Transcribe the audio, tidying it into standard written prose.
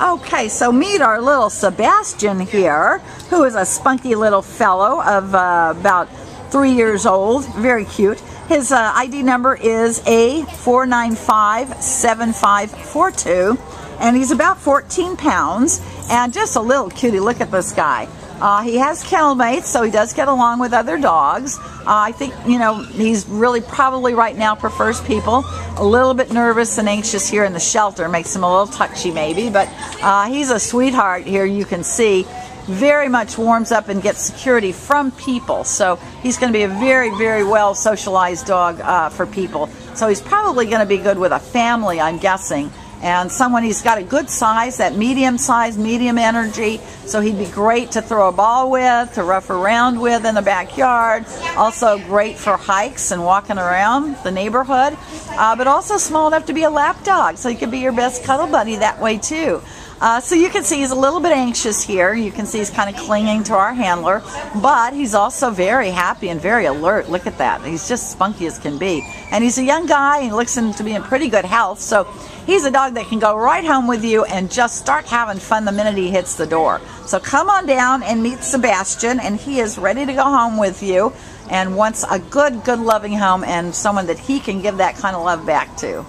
Okay, so meet our little Sebastian here, who is a spunky little fellow of about 3 years old. Very cute. His ID number is A4957542, and he's about 14 pounds, and just a little cutie. Look at this guy. He has kennel mates, so he does get along with other dogs. I think, you know, he's really probably right now prefers people. A little bit nervous and anxious here in the shelter. Makes him a little touchy maybe, but he's a sweetheart here, you can see. Very much warms up and gets security from people. So he's going to be a very, very well socialized dog for people. So he's probably going to be good with a family, I'm guessing. And someone, he's got a good size, that medium size, medium energy. So he'd be great to throw a ball with, to rough around with in the backyard. Also great for hikes and walking around the neighborhood. But also small enough to be a lap dog. So he could be your best cuddle buddy that way too. So you can see he's a little bit anxious here. You can see he's kind of clinging to our handler. But he's also very happy and very alert. Look at that. He's just spunky as can be. And he's a young guy and he looks to be in pretty good health. So he's a dog that can go right home with you and just start having fun the minute he hits the door. So come on down and meet Sebastian, and he is ready to go home with you and wants a good, loving home and someone that he can give that kind of love back to.